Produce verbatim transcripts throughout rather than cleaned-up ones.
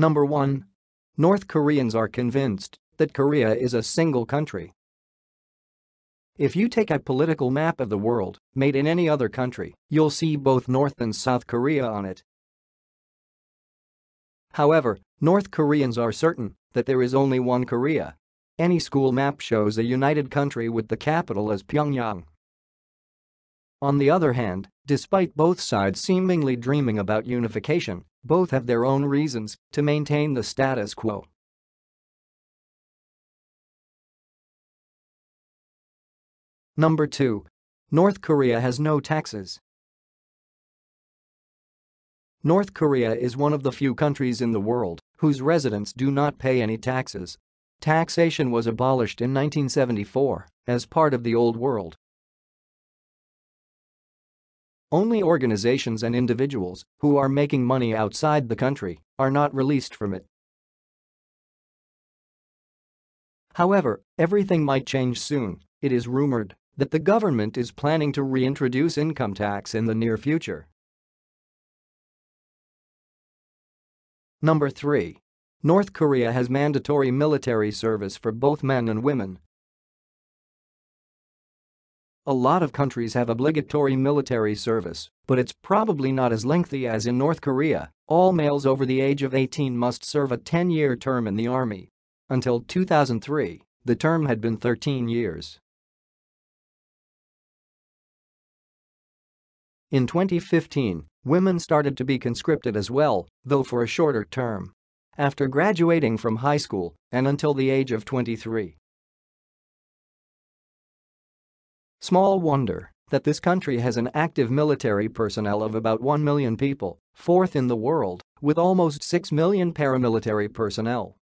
Number one. North Koreans are convinced that Korea is a single country. If you take a political map of the world made in any other country, you'll see both North and South Korea on it. However, North Koreans are certain that there is only one Korea. Any school map shows a united country with the capital as Pyongyang. On the other hand, despite both sides seemingly dreaming about unification, both have their own reasons to maintain the status quo. Number two. North Korea has no taxes. North Korea is one of the few countries in the world whose residents do not pay any taxes. Taxation was abolished in nineteen seventy-four as part of the Old World. Only organizations and individuals who are making money outside the country are not released from it. However, everything might change soon. It is rumored that the government is planning to reintroduce income tax in the near future. Number three. North Korea has mandatory military service for both men and women. A lot of countries have obligatory military service, but it's probably not as lengthy as in North Korea. All males over the age of eighteen must serve a ten-year term in the army. Until two thousand three, the term had been thirteen years. In twenty fifteen, women started to be conscripted as well, though for a shorter term. After graduating from high school and until the age of twenty-three. Small wonder that this country has an active military personnel of about one million people, fourth in the world, with almost six million paramilitary personnel.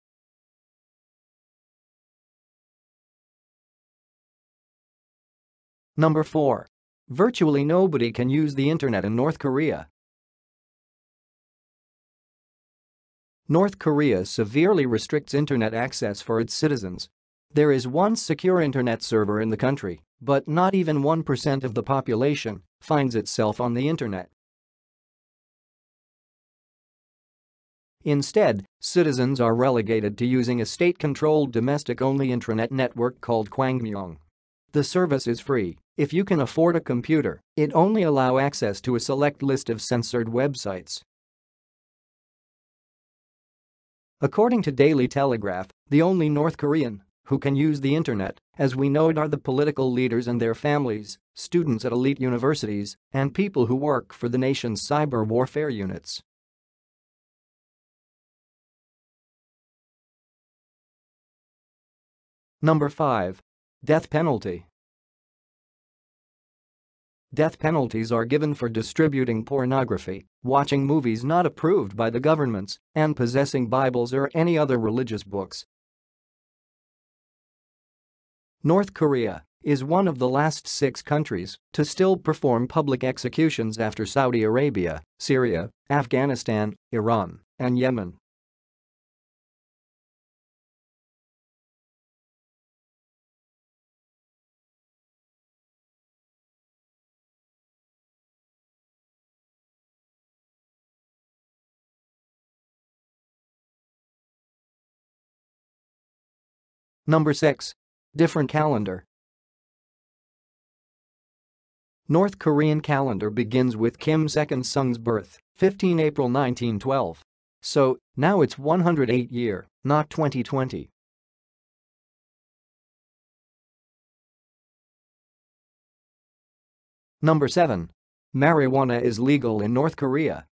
Number four. Virtually nobody can use the internet in North Korea. North Korea severely restricts internet access for its citizens. There is one secure internet server in the country, but not even one percent of the population finds itself on the internet. Instead, citizens are relegated to using a state-controlled domestic-only intranet network called Kwangmyong. The service is free. If you can afford a computer, it only allows access to a select list of censored websites. According to Daily Telegraph, the only North Korean who can use the internet, as we know it, are the political leaders and their families, students at elite universities, and people who work for the nation's cyber warfare units. Number five. Death penalty. Death penalties are given for distributing pornography, watching movies not approved by the governments, and possessing Bibles or any other religious books. North Korea is one of the last six countries to still perform public executions after Saudi Arabia, Syria, Afghanistan, Iran, and Yemen. Number six. Different calendar. North Korean calendar begins with Kim Jong-un's birth, the fifteenth of April nineteen twelve. So, now it's one hundred eight year, not twenty twenty. Number seven. Marijuana is legal in North Korea.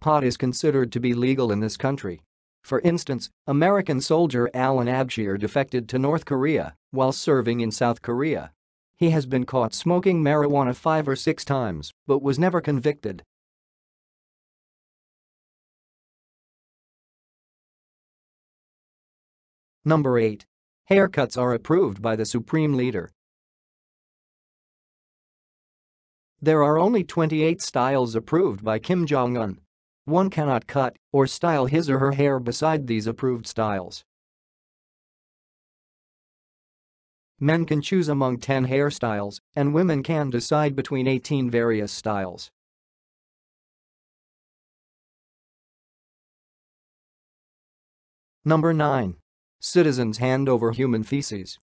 Pot is considered to be legal in this country. For instance, American soldier Alan Abshire defected to North Korea while serving in South Korea. He has been caught smoking marijuana five or six times, but was never convicted. Number eight. Haircuts are approved by the Supreme Leader. There are only twenty-eight styles approved by Kim Jong-un. One cannot cut or style his or her hair beside these approved styles. Men can choose among ten hairstyles, and women can decide between eighteen various styles. Number nine. Citizens hand over human feces.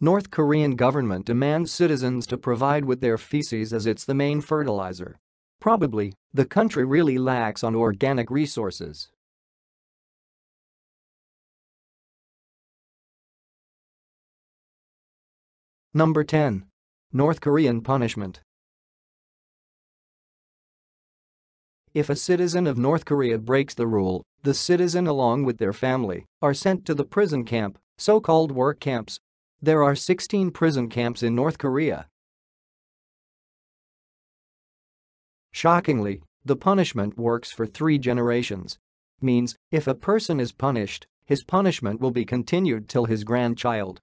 North Korean government demands citizens to provide with their feces as it's the main fertilizer. Probably, the country really lacks on organic resources. Number ten. North Korean punishment. If a citizen of North Korea breaks the rule, the citizen along with their family are sent to the prison camp, so-called work camps. There are sixteen prison camps in North Korea. Shockingly, the punishment works for three generations. Means, if a person is punished, his punishment will be continued till his grandchild.